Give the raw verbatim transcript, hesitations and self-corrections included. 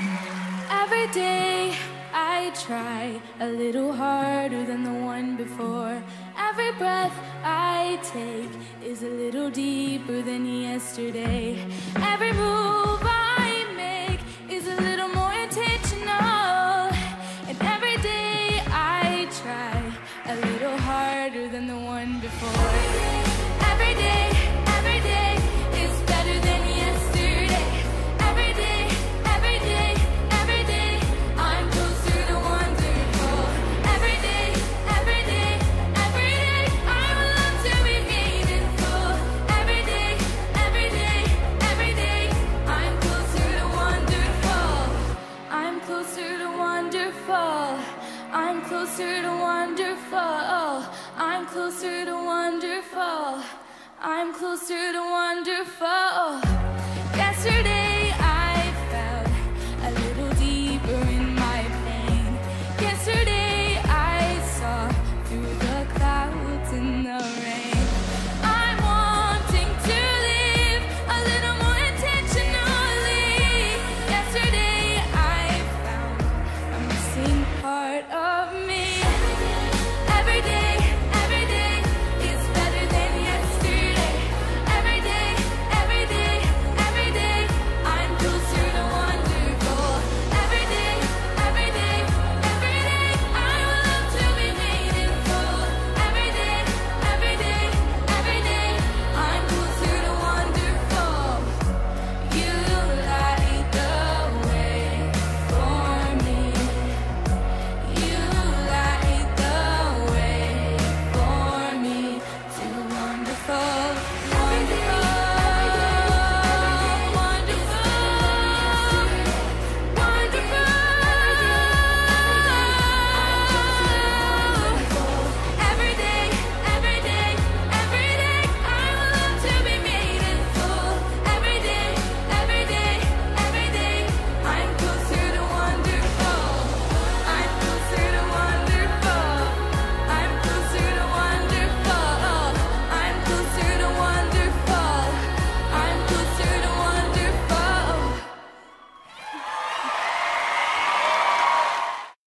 Every day I try a little harder than the one before. Every breath I take is a little deeper than yesterday. Every move I make is a little more intentional. And every day I try a little harder than the one before. Every day, every day is better than yesterday. Every day, every day, every day, I'm closer to wonderful. Every day, every day, every day, I would love to be meaningful. Every day, every day, every day, I'm closer to wonderful. I'm closer to wonderful. I'm closer to wonderful. I'm closer to wonderful. I'm closer to wonderful. Yesterday I fell a little deeper in my